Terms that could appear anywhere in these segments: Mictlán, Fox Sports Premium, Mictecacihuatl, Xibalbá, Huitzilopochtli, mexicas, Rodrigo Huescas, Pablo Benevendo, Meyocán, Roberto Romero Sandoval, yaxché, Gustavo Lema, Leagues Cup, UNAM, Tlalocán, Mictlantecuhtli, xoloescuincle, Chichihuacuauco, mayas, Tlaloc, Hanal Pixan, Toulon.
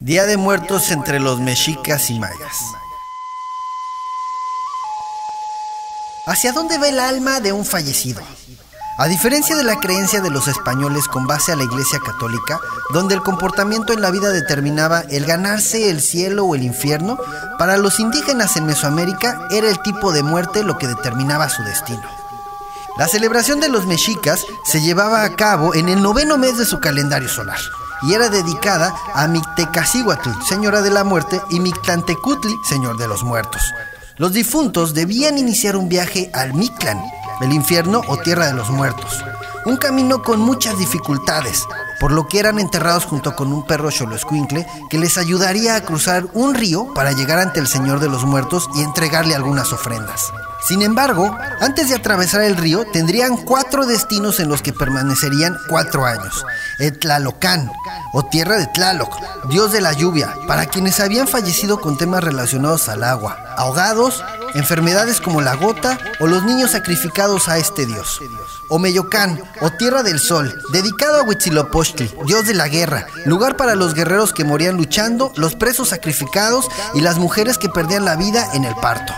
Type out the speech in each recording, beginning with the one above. Día de Muertos entre los mexicas y mayas. ¿Hacia dónde va el alma de un fallecido? A diferencia de la creencia de los españoles con base a la Iglesia Católica, donde el comportamiento en la vida determinaba el ganarse el cielo o el infierno, para los indígenas en Mesoamérica era el tipo de muerte lo que determinaba su destino. La celebración de los mexicas se llevaba a cabo en el noveno mes de su calendario solar, y era dedicada a Mictecacihuatl, señora de la muerte, y Mictlantecuhtli, señor de los muertos. Los difuntos debían iniciar un viaje al Mictlán, el infierno o tierra de los muertos. Un camino con muchas dificultades, por lo que eran enterrados junto con un perro xoloescuincle que les ayudaría a cruzar un río para llegar ante el señor de los muertos y entregarle algunas ofrendas. Sin embargo, antes de atravesar el río tendrían 4 destinos en los que permanecerían 4 años. El Tlalocán, o tierra de Tlaloc, dios de la lluvia, para quienes habían fallecido con temas relacionados al agua, ahogados, enfermedades como la gota o los niños sacrificados a este dios. O Meyocán, o tierra del sol, dedicado a Huitzilopochtli, dios de la guerra, lugar para los guerreros que morían luchando, los presos sacrificados y las mujeres que perdían la vida en el parto.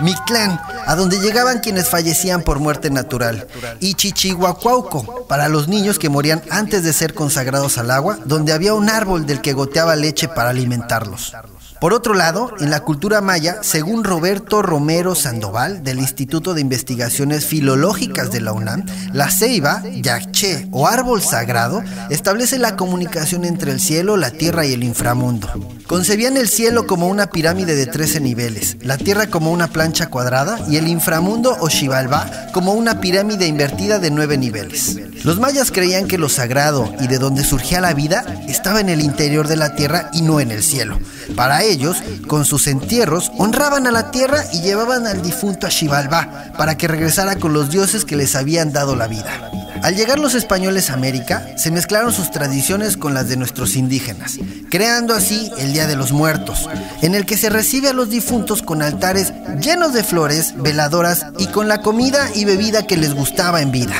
Mictlán, a donde llegaban quienes fallecían por muerte natural, y Chichihuacuauco, para los niños que morían antes de ser consagrados al agua, donde había un árbol del que goteaba leche para alimentarlos. Por otro lado, en la cultura maya, según Roberto Romero Sandoval, del Instituto de Investigaciones Filológicas de la UNAM, la ceiba, yaxché o árbol sagrado, establece la comunicación entre el cielo, la tierra y el inframundo. Concebían el cielo como una pirámide de 13 niveles, la tierra como una plancha cuadrada y el inframundo o Xibalbá como una pirámide invertida de 9 niveles. Los mayas creían que lo sagrado y de donde surgía la vida estaba en el interior de la tierra y no en el cielo. Para ellos, con sus entierros, honraban a la tierra y llevaban al difunto a Xibalbá para que regresara con los dioses que les habían dado la vida. Al llegar los españoles a América, se mezclaron sus tradiciones con las de nuestros indígenas, creando así el Día de los Muertos, en el que se recibe a los difuntos con altares llenos de flores, veladoras y con la comida y bebida que les gustaba en vida.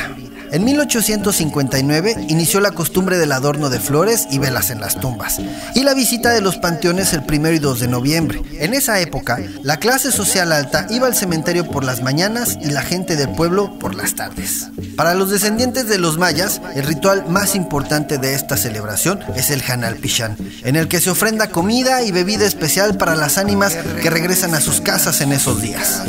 En 1859 inició la costumbre del adorno de flores y velas en las tumbas y la visita de los panteones el 1 y 2 de noviembre. En esa época, la clase social alta iba al cementerio por las mañanas y la gente del pueblo por las tardes. Para los descendientes de los mayas, el ritual más importante de esta celebración es el Hanal Pixan, en el que se ofrenda comida y bebida especial para las ánimas que regresan a sus casas en esos días.